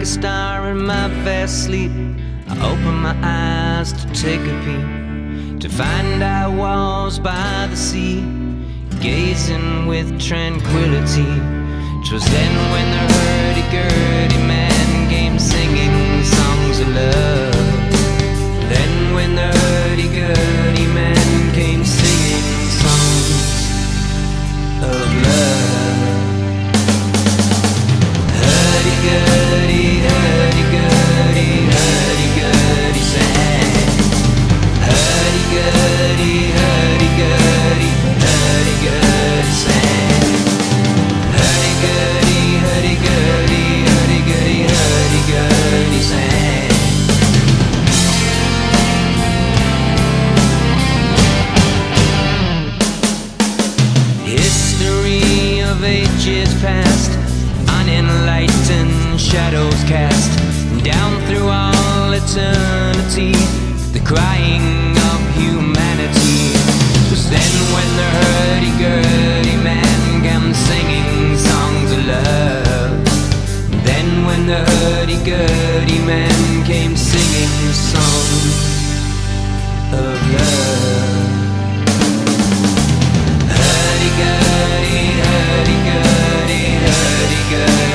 like a star in my vast sleep. I opened my eyes to take a peek, to find I was by the sea, gazing with tranquility. 'Twas then when the hurdy-gurdy man came singing songs of love. Then when the hurdy-gurdy man came singing songs of love. Hurdy-gurdy, hurdy-gurdy, hurdy-gurdy sang. Hurdy-gurdy, hurdy-gurdy, hurdy-gurdy sang. Hurdy-gurdy, hurdy-gurdy, hurdy-gurdy, hurdy-gurdy sang. History of ages past, unenlightened shadows cast down through all eternity, the crying of humanity. 'Twas then when the hurdy-gurdy man came singing songs of love. Then when the hurdy-gurdy man came singing songs of love. Hurdy-gurdy, hurdy-gurdy, hurdy-gurdy.